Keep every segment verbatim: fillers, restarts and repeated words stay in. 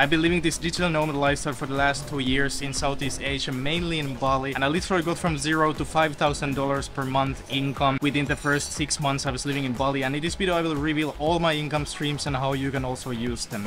I've been living this digital nomad lifestyle for the last two years in Southeast Asia, mainly in Bali, and I literally got from zero to five thousand dollars per month income within the first six months I was living in Bali, and in this video I will reveal all my income streams and how you can also use them.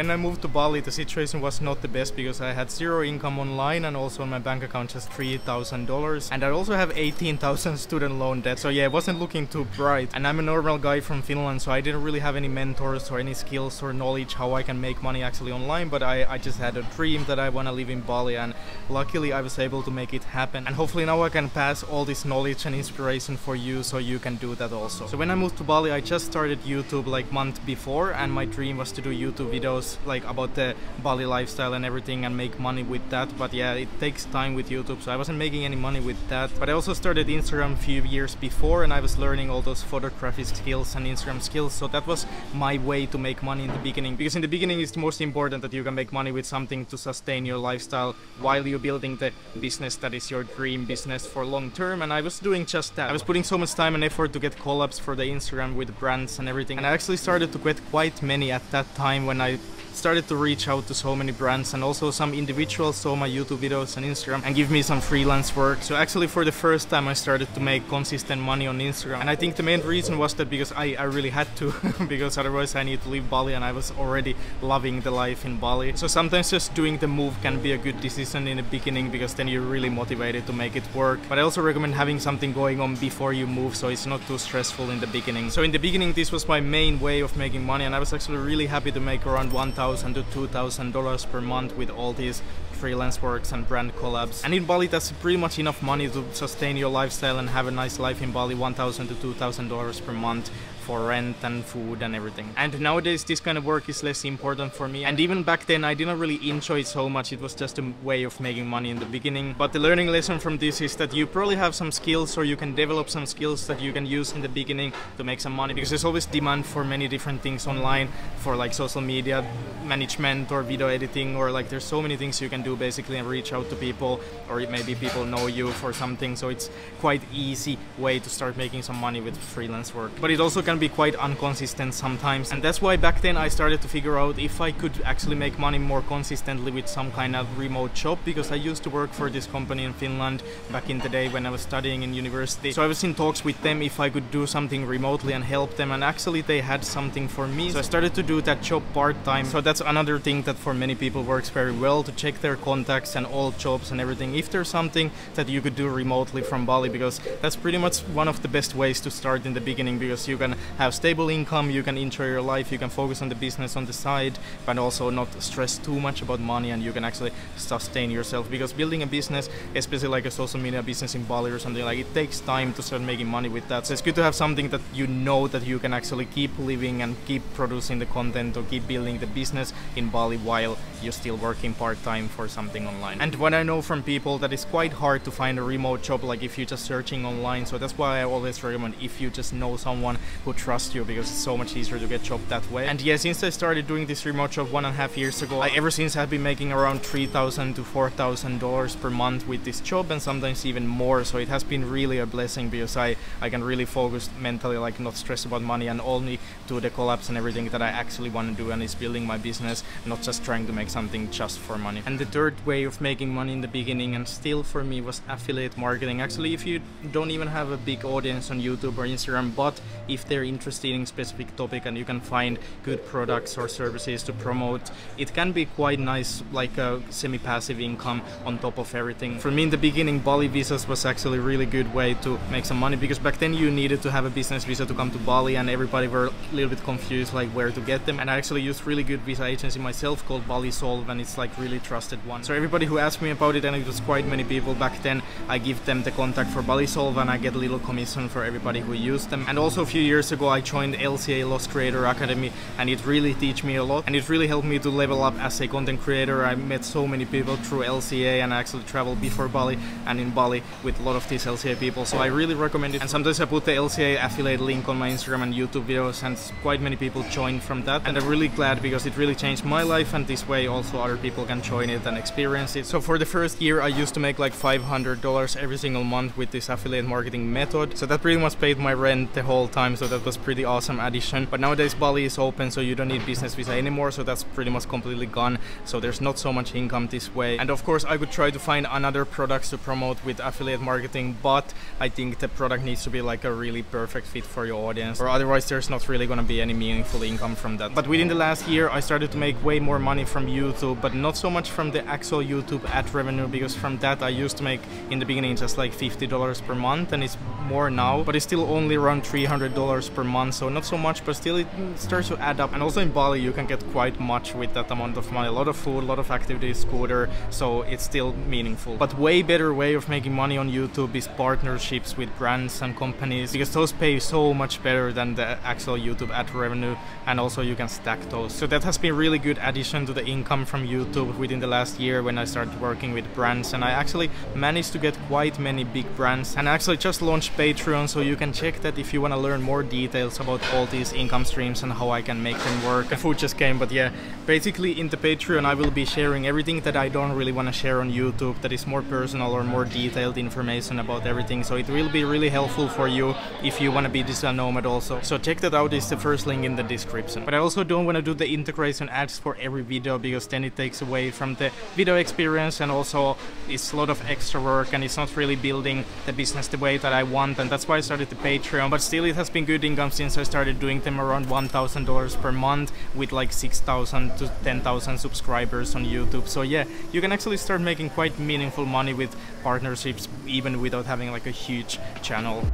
When I moved to Bali, the situation was not the best because I had zero income online and also on my bank account just three thousand dollars, and I also have eighteen thousand student loan debt, so yeah, it wasn't looking too bright. And I'm a normal guy from Finland, so I didn't really have any mentors or any skills or knowledge how I can make money actually online, but I, I just had a dream that I want to live in Bali, and luckily I was able to make it happen, and hopefully now I can pass all this knowledge and inspiration for you so you can do that also. So when I moved to Bali, I just started YouTube like month before, and my dream was to do YouTube videos like about the Bali lifestyle and everything and make money with that, but yeah, it takes time with YouTube, so I wasn't making any money with that. But I also started Instagram a few years before, and I was learning all those photography skills and Instagram skills, so that was my way to make money in the beginning, because in the beginning it's the most important that you can make money with something to sustain your lifestyle while you're building the business that is your dream business for long term, and I was doing just that. I was putting so much time and effort to get collabs for the Instagram with brands and everything, and I actually started to get quite many at that time when I started to reach out to so many brands, and also some individuals saw my YouTube videos and Instagram and give me some freelance work. So actually for the first time I started to make consistent money on Instagram, and I think the main reason was that because I, I really had to because otherwise I need to leave Bali, and I was already loving the life in Bali. So sometimes just doing the move can be a good decision in the beginning, because then you're really motivated to make it work. But I also recommend having something going on before you move, so it's not too stressful in the beginning. So in the beginning this was my main way of making money, and I was actually really happy to make around one thousand to two thousand dollars per month with all these freelance works and brand collabs. And in Bali that's pretty much enough money to sustain your lifestyle and have a nice life in Bali, one thousand to two thousand dollars per month for rent and food and everything. And nowadays this kind of work is less important for me, and even back then I didn't really enjoy it so much. It was just a way of making money in the beginning. But the learning lesson from this is that you probably have some skills, or you can develop some skills that you can use in the beginning to make some money, because there's always demand for many different things online, for like social media management or video editing, or like there's so many things you can do basically and reach out to people, or maybe people know you for something, so it's quite easy way to start making some money with freelance work. But it also can be quite inconsistent sometimes, and that's why back then I started to figure out if I could actually make money more consistently with some kind of remote job, because I used to work for this company in Finland back in the day when I was studying in university. So I was in talks with them if I could do something remotely and help them, and actually they had something for me, so I started to do that job part-time. So that's another thing that for many people works very well, to check their contacts and all jobs and everything if there's something that you could do remotely from Bali, because that's pretty much one of the best ways to start in the beginning, because you can have stable income, you can enjoy your life, you can focus on the business on the side, but also not stress too much about money, and you can actually sustain yourself, because building a business, especially like a social media business in Bali or something, like it takes time to start making money with that. So it's good to have something that you know that you can actually keep living and keep producing the content or keep building the business in Bali while you're still working part-time for something online. And what I know from people, that it's quite hard to find a remote job, like if you're just searching online, so that's why I always recommend if you just know someone who trusts you, because it's so much easier to get job that way. And yeah, since I started doing this remote job one and a half years ago, I ever since have been making around three thousand to four thousand dollars per month with this job, and sometimes even more, so it has been really a blessing, because I, I can really focus mentally, like not stress about money, and only do the collabs and everything that I actually want to do, and it's building my business, not just trying to make something just for money. And the third way of making money in the beginning, and still for me, was affiliate marketing. Actually, if you don't even have a big audience on YouTube or Instagram, but if they're interested in a specific topic and you can find good products or services to promote, it can be quite nice, like a semi-passive income on top of everything. For me in the beginning, Bali visas was actually a really good way to make some money, because back then you needed to have a business visa to come to Bali, and everybody were a little bit confused like where to get them, and I actually used really good visa agency myself called Bali Solve, and it's like really trusted one. So everybody who asked me about it, and it was quite many people back then, I give them the contact for Bali Solve and I get a little commission for everybody who used them. And also a few years ago I joined L C A, Lost Creator Academy, and it really teach me a lot, and it really helped me to level up as a content creator. I met so many people through L C A, and I actually traveled before Bali and in Bali with a lot of these L C A people, so I really recommend it. And sometimes I put the L C A affiliate link on my Instagram and YouTube videos, and quite many people joined from that, and I'm really glad because it really changed my life, and this way also other people can join it and experience it. So for the first year I used to make like five hundred dollars every single month with this affiliate marketing method. So that pretty much paid my rent the whole time, so that was pretty awesome addition. But nowadays Bali is open, so you don't need business visa anymore, so that's pretty much completely gone. So there's not so much income this way. And of course I could try to find another products to promote with affiliate marketing, but I think the product needs to be like a really perfect fit for your audience, or otherwise there's not really gonna be any meaningful income from that. But within the last year I started to make way more money from YouTube, but not so much from the actual YouTube ad revenue, because from that I used to make in the beginning just like fifty dollars per month, and it's more now, but it's still only around three hundred dollars per month, so not so much, but still it starts to add up. And also in Bali you can get quite much with that amount of money, a lot of food, a lot of activities, scooter, so it's still meaningful. But way better way of making money on YouTube is partnerships with brands and companies, because those pay so much better than the actual YouTube ad revenue, and also you can stack those. So that has been really good addition to the income from YouTube within the last year when I started working with brands, and I actually managed to get quite many big brands. And I actually just launched Patreon, so you can check that if you want to learn more details about all these income streams and how I can make them work. The food just came, but yeah, basically in the Patreon I will be sharing everything that I don't really want to share on YouTube, that is more personal or more detailed information about everything, so it will be really helpful for you if you want to be digital nomad also. So check that out, it's the first link in the description. But I also don't want to do the integration ads for every video, because then it takes away from the video experience, and also it's a lot of extra work and it's not really building the business the way that I want, and that's why I started the Patreon. But still it has been good income since I started doing them, around one thousand dollars per month with like six thousand to ten thousand subscribers on YouTube. So yeah, you can actually start making quite meaningful money with partnerships even without having like a huge channel.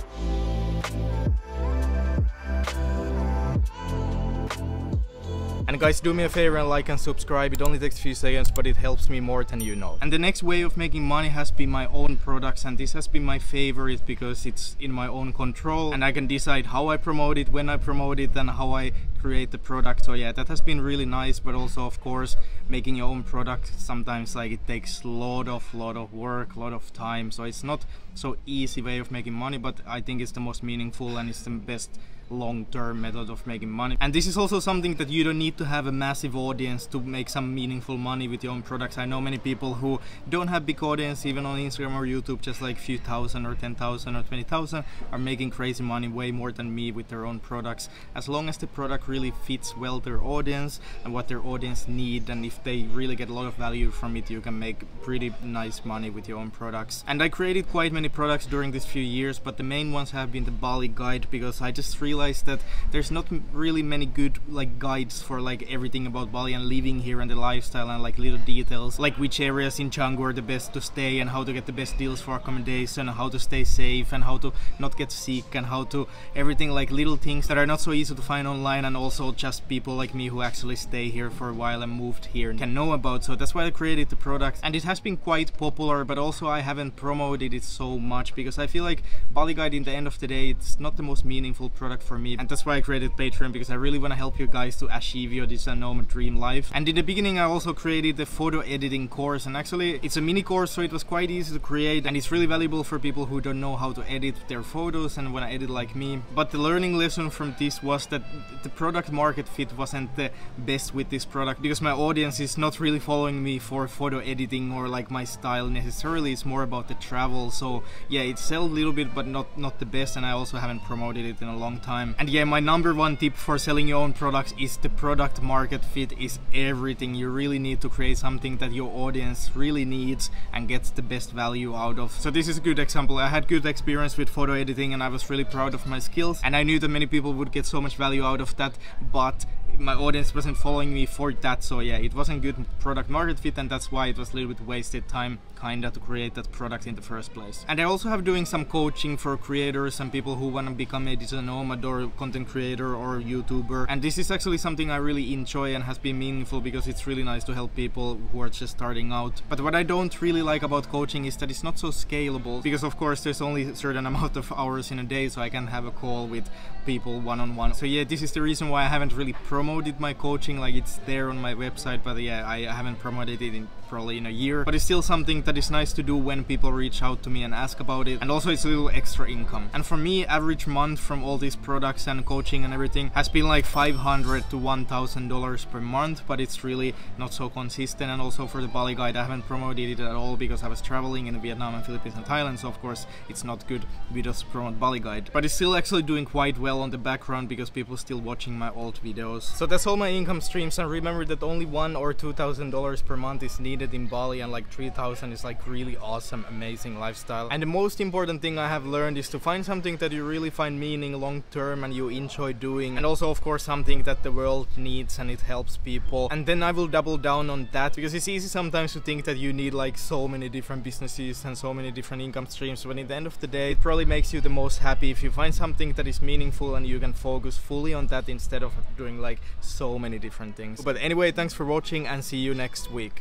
And guys, do me a favor and like and subscribe, it only takes a few seconds, but it helps me more than you know. And the next way of making money has been my own products, and this has been my favorite because it's in my own control and I can decide how I promote it, when I promote it, and how I create the product. So yeah, that has been really nice, but also of course making your own product sometimes like it takes a lot of lot of work, a lot of time, so it's not so easy way of making money, but I think it's the most meaningful and it's the best long-term method of making money. And this is also something that you don't need to have a massive audience to make some meaningful money with your own products. I know many people who don't have big audience even on Instagram or YouTube, just like few thousand or ten thousand or twenty thousand, are making crazy money, way more than me, with their own products, as long as the product really fits well their audience and what their audience need, and if they really get a lot of value from it, you can make pretty nice money with your own products. And I created quite many products during these few years, but the main ones have been the Bali guide, because I just really that there's not really many good like guides for like everything about Bali and living here and the lifestyle, and like little details like which areas in Canggu are the best to stay, and how to get the best deals for accommodation, and how to stay safe, and how to not get sick, and how to everything, like little things that are not so easy to find online, and also just people like me who actually stay here for a while and moved here and can know about. So that's why I created the product, and it has been quite popular, but also I haven't promoted it so much because I feel like Bali guide in the end of the day it's not the most meaningful product for me, and that's why I created Patreon, because I really want to help you guys to achieve your digital nomad dream life. And in the beginning I also created the photo editing course, and actually it's a mini course, so it was quite easy to create, and it's really valuable for people who don't know how to edit their photos and want to edit like me. But the learning lesson from this was that the product market fit wasn't the best with this product, because my audience is not really following me for photo editing or like my style necessarily, it's more about the travel. So yeah, it sold a little bit, but not not the best, and I also haven't promoted it in a long time. And yeah, my number one tip for selling your own products is the product market fit is everything. You really need to create something that your audience really needs and gets the best value out of. So this is a good example. I had good experience with photo editing and I was really proud of my skills, and I knew that many people would get so much value out of that, but my audience wasn't following me for that. So yeah, it wasn't good product market fit, and that's why it was a little bit wasted time kinda to create that product in the first place. And I also have doing some coaching for creators and people who want to become a digital nomad or content creator or YouTuber, and this is actually something I really enjoy and has been meaningful, because it's really nice to help people who are just starting out. But what I don't really like about coaching is that it's not so scalable, because of course there's only a certain amount of hours in a day, so I can have a call with people one-on-one. So yeah, this is the reason why I haven't really promoted my coaching. Like, it's there on my website, but yeah, I haven't promoted it in probably in a year, but it's still something that is nice to do when people reach out to me and ask about it, and also it's a little extra income. And for me, average month from all these products and coaching and everything has been like five hundred to one thousand dollars per month, but it's really not so consistent. And also for the Bali guide, I haven't promoted it at all because I was traveling in Vietnam and Philippines and Thailand, so of course it's not good we just promote Bali guide. But it's still actually doing quite well on the background because people are still watching my old videos. So that's all my income streams, and remember that only one or two thousand dollars per month is needed in Bali, and like three thousand is like really awesome, amazing lifestyle. And the most important thing I have learned is to find something that you really find meaning long term and you enjoy doing, and also of course something that the world needs and it helps people. And then I will double down on that, because it's easy sometimes to think that you need like so many different businesses and so many different income streams, but at the end of the day it probably makes you the most happy if you find something that is meaningful and you can focus fully on that instead of doing like so many different things. But anyway, thanks for watching and see you next week.